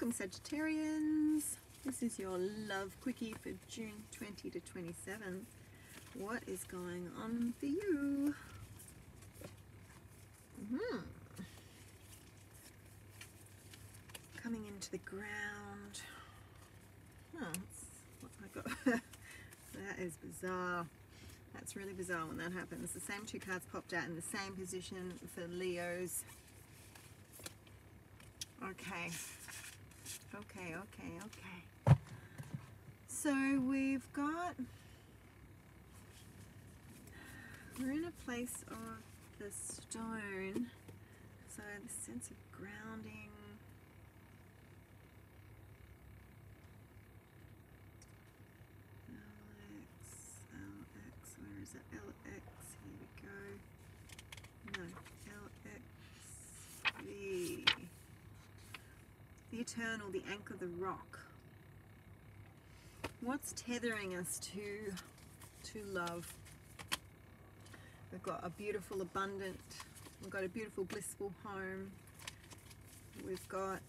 Welcome, Sagittarians. This is your love quickie for June 20 to 27th. What is going on for you? Coming into the ground. That's what I got. That is bizarre. That's really bizarre when that happens. The same two cards popped out in the same position for Leos. Okay. So we're in a place of the stone. So the sense of grounding. LX, where is it? LX, here we go. No, LXV. The eternal, the anchor, the rock. What's tethering us to love? We've got a beautiful, abundant, we've got a beautiful, blissful home. We've got,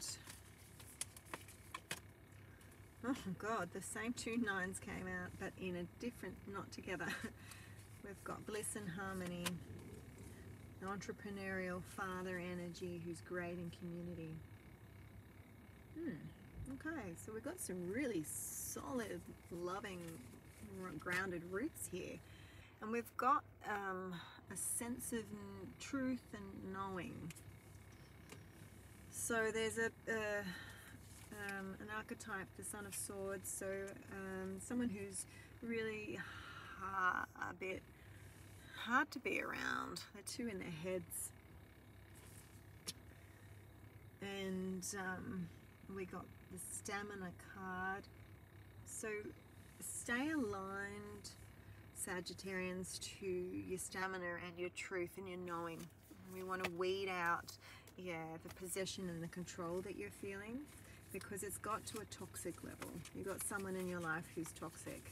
oh God, the same two nines came out, but in a different, not together. We've got bliss and harmony, an entrepreneurial father energy who's great in community. Okay, so we've got some really solid, loving, grounded roots here. And we've got a sense of truth and knowing. So there's an archetype, the Son of Swords, so someone who's really hard to be around. They're too in their heads. And we got the Stamina card. So stay aligned, Sagittarians, to your stamina and your truth and your knowing. We want to weed out, the possession and the control that you're feeling, because it's got to a toxic level. You've got someone in your life who's toxic.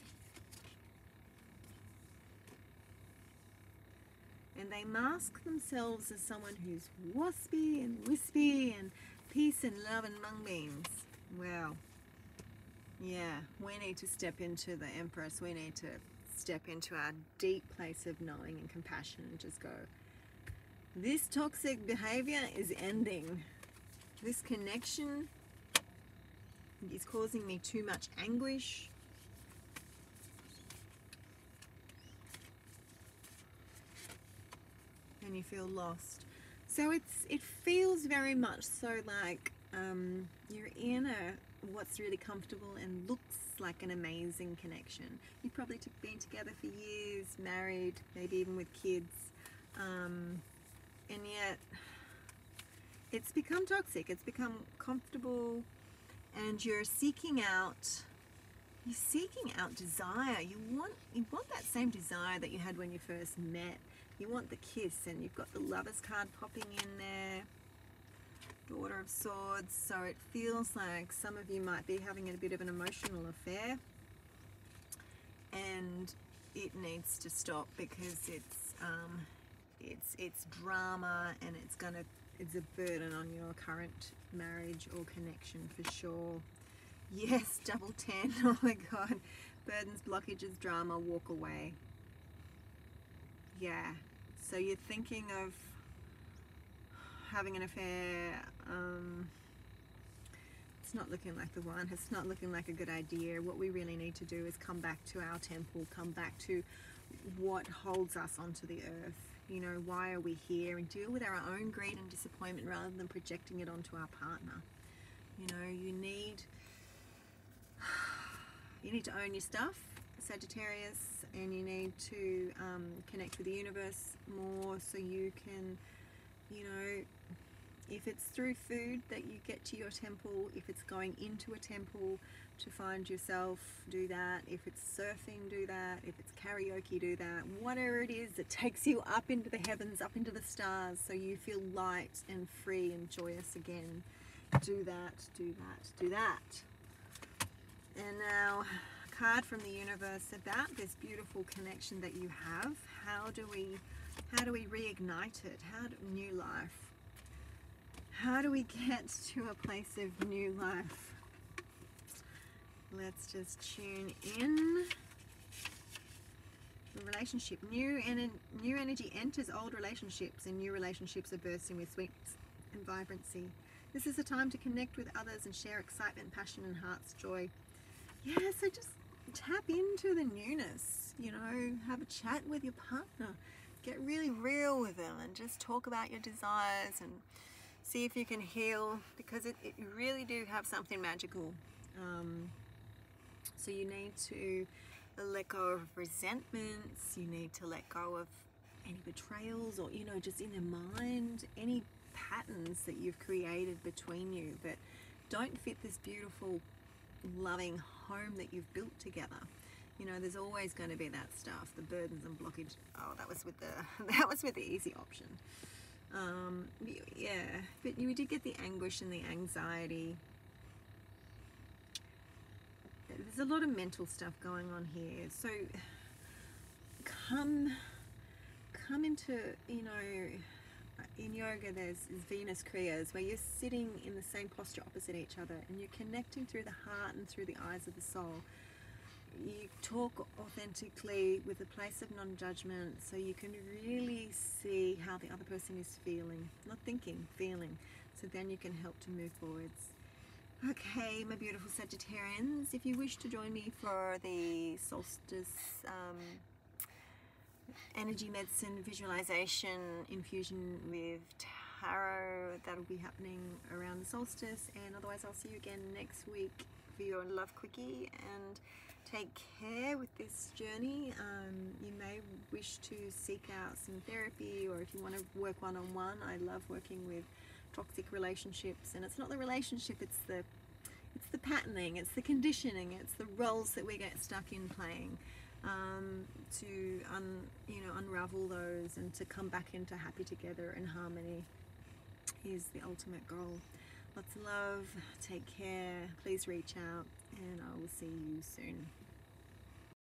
And they mask themselves as someone who's waspy and wispy and peace and love and mung beans. Wow. Yeah, we need to step into the Empress. We need to step into our deep place of knowing and compassion and just go, this toxic behavior is ending. This connection is causing me too much anguish. And you feel lost. So it feels very much so like you're in what's really comfortable and looks like an amazing connection. You've probably been together for years, married, maybe even with kids, and yet it's become toxic, it's become comfortable, and you're seeking out desire. You want that same desire that you had when you first met. You want the kiss, and you've got the Lover's card popping in there, Daughter of Swords. So it feels like some of you might be having a bit of an emotional affair, and it needs to stop, because it's drama, and it's a burden on your current marriage or connection for sure. Yes, double 10. Oh my God, burdens, blockages, drama. Walk away. Yeah, so you're thinking of having an affair, it's not looking like the one, it's not looking like a good idea. What we really need to do is come back to our temple, come back to what holds us onto the earth, why are we here, and deal with our own greed and disappointment rather than projecting it onto our partner. You need to own your stuff, Sagittarius, and you need to connect with the universe more, so you can, if it's through food that you get to your temple, if it's going into a temple to find yourself, do that. If it's surfing, do that. If it's karaoke, do that. Whatever it is that takes you up into the heavens, up into the stars, so you feel light and free and joyous again. Do that, do that, do that. And now, card from the universe about this beautiful connection that you have. How do we reignite it? New life. How do we get to a place of new life? Let's just tune in. The relationship. New energy enters old relationships, and new relationships are bursting with sweetness and vibrancy. This is a time to connect with others and share excitement, passion, and heart's joy. Yeah, so just tap into the newness, you know, have a chat with your partner. Get really real with them and just talk about your desires and see if you can heal, because you really do have something magical. So you need to let go of resentments, you need to let go of any betrayals, or, you know, just in their mind, any patterns that you've created between you that don't fit this beautiful, loving home that you've built together. You know, there's always going to be that stuff, the burdens and blockage. Oh, that was with the easy option. Yeah, but you did get the anguish and the anxiety. There's a lot of mental stuff going on here. So come into, you know, in yoga there's Venus Kriyas, where you're sitting in the same posture opposite each other, and you're connecting through the heart and through the eyes of the soul. You talk authentically with a place of non-judgment, so you can really see how the other person is feeling, not thinking, feeling, so then you can help to move forwards. Okay, my beautiful Sagittarians, if you wish to join me for the solstice energy medicine visualization infusion with tarot, that'll be happening around the solstice, and otherwise I'll see you again next week for your love quickie. And take care with this journey. You may wish to seek out some therapy, or if you want to work one-on-one, I love working with toxic relationships, and it's not the relationship, it's the patterning, it's the conditioning, it's the roles that we get stuck in playing, to unravel those and to come back into happy together and harmony is the ultimate goal. Lots of love, take care, please reach out, and I will see you soon.